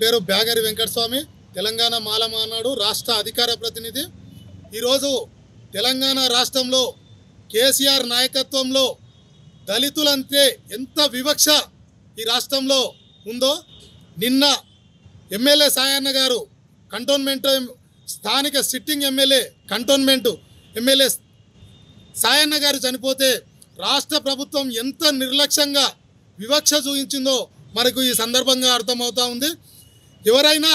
పేరు బ్యాగరి వెంకటస్వామి తెలంగాణ మాలమానాడు రాష్ట్ర అధికార ప్రతినిధి। ఈ రోజు తెలంగాణ రాష్ట్రంలో కేసీఆర్ నాయకత్వంలో దళితులంటే ఎంత వివక్ష ఈ రాష్ట్రంలో ఉందో నిన్న ఎమ్మెల్యే సాయన్న గారు కంటోన్మెంట్ స్థానిక sitting MLA cantonment MLA Sayanna గారు చనిపోతే రాష్ట్ర ప్రభుత్వం ఎంత నిర్లక్ష్యంగా వివక్ష చూపించిందో మనకు ఈ సందర్భంగా అర్థమవుతా ఉంది। ఎవరైనా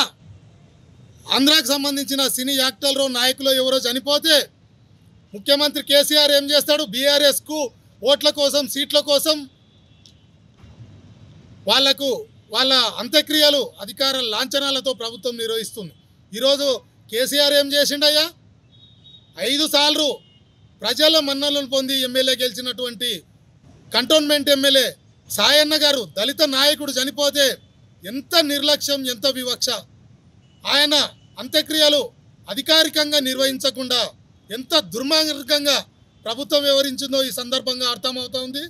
ఆంధ్రాకి సంబంధించిన సినీ యాక్టర్లో నాయకులు ఎవరో చనిపోతే ముఖ్యమంత్రి కేసీఆర్ ఏం చేస్తాడు? బీఆర్ఎస్కు ఓట్ల కోసం సీట్ల కోసం వాళ్లకు వాళ్ళ అంత్యక్రియలు అధికార లాంఛనాలతో ప్రభుత్వం నిర్వహిస్తుంది। ఈరోజు కేసీఆర్ ఏం చేసిండయ్యా? 5 సార్లు ప్రజల మన్నలను పొంది ఎమ్మెల్యే గెలిచినటువంటి కంటోన్మెంట్ ఎమ్మెల్యే సాయన్న గారు దళిత నాయకుడు చనిపోతే ఎంత నిర్లక్ష్యం, ఎంత వివక్ష! ఆయన అంత్యక్రియలు అధికారికంగా నిర్వహించకుండా ఎంత దుర్మార్గంగా ప్రభుత్వం వివరించిందో ఈ సందర్భంగా అర్థమవుతోంది।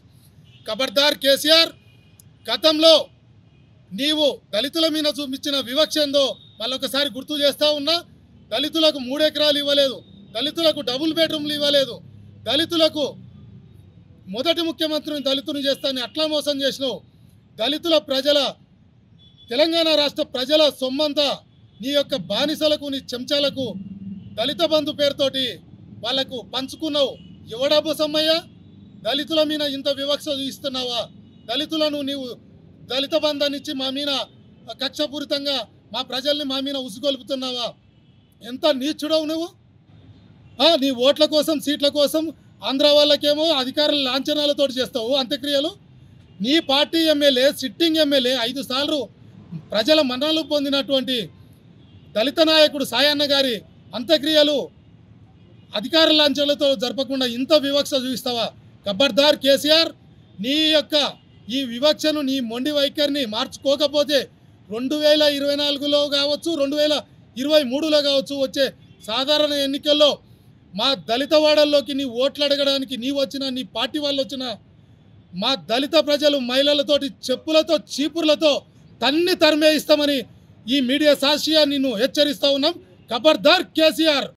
కబర్దార్ కేసీఆర్, గతంలో నీవు దళితుల మీద చూపించిన వివక్ష ఏందో మళ్ళొకసారి గుర్తు చేస్తూ ఉన్నా। దళితులకు 3 ఎకరాలు ఇవ్వలేదు, దళితులకు డబుల్ బెడ్రూమ్లు ఇవ్వలేదు, దళితులకు మొదటి ముఖ్యమంత్రిని దళితుని చేస్తానని అట్లా మోసం చేసినావు। దళితుల ప్రజల తెలంగాణ రాష్ట్ర ప్రజల సొమ్మంతా నీ యొక్క బానిసలకు నీ చెంచాలకు దళిత బంధు పేరుతోటి వాళ్లకు పంచుకున్నావు। ఎవడాబు సమ్మయ్యా? దళితుల మీద ఇంత వివక్ష చూపిస్తున్నావా? దళితులను నీవు దళిత బంధాన్ని ఇచ్చి మా మీద కక్షపూరితంగా మా ప్రజల్ని మా మీద ఉసుగొలుపుతున్నావా? ఎంత నీచుడవు నువ్వు! నీ ఓట్ల కోసం సీట్ల కోసం ఆంధ్ర వాళ్ళకేమో అధికారుల లాంఛనాలతో చేస్తావు అంత్యక్రియలు। నీ పార్టీ ఎమ్మెల్యే సిట్టింగ్ ఎమ్మెల్యే 5 సార్లు ప్రజల మన్ననలు పొందినటువంటి దళిత నాయకుడు సాయన్న గారి అంత్యక్రియలు అధికార లాంఛనాలతో జరపకుండా ఇంత వివక్ష చూపిస్తావా? కబర్దార్ కేసీఆర్, నీ యొక్క ఈ వివక్షను నీ మొండి వైఖరిని మార్చుకోకపోతే 2024లో కావచ్చు 2023లో కావచ్చు వచ్చే సాధారణ ఎన్నికల్లో మా దళితవాడల్లోకి నీ ఓట్లు అడగడానికి నీవు వచ్చినా నీ పార్టీ వాళ్ళు వచ్చినా మా దళిత ప్రజలు మహిళలతోటి చెప్పులతో చీపుర్లతో తన్ని తరిమేయిస్తామని ఈ మీడియా సాక్షిగా నిన్ను హెచ్చరిస్తూ ఉన్నాం। ఖబర్దార్ కేసీఆర్।